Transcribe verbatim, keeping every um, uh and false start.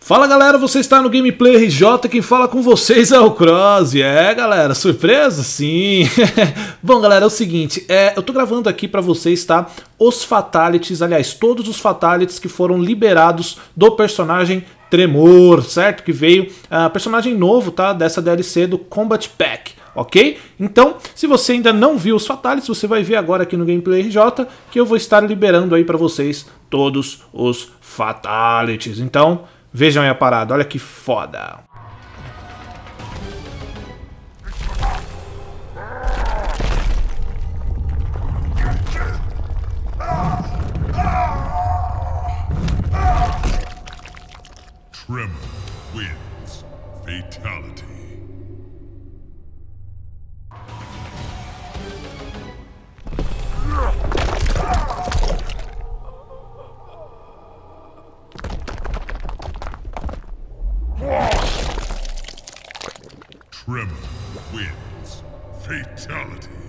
Fala galera, você está no Gameplay R J, quem fala com vocês é o Cross. É galera, surpresa? Sim! Bom galera, é o seguinte, é, eu tô gravando aqui pra vocês, tá? Os Fatalities, aliás, todos os Fatalities que foram liberados do personagem Tremor, certo? Que veio, ah, personagem novo, tá? Dessa D L C do Combat Pack. Ok? Então, se você ainda não viu os Fatalities, você vai ver agora aqui no Gameplay R J que eu vou estar liberando aí pra vocês todos os Fatalities. Então, vejam aí a parada, olha que foda! Tremor wins Fatality. Tremor wins Fatality.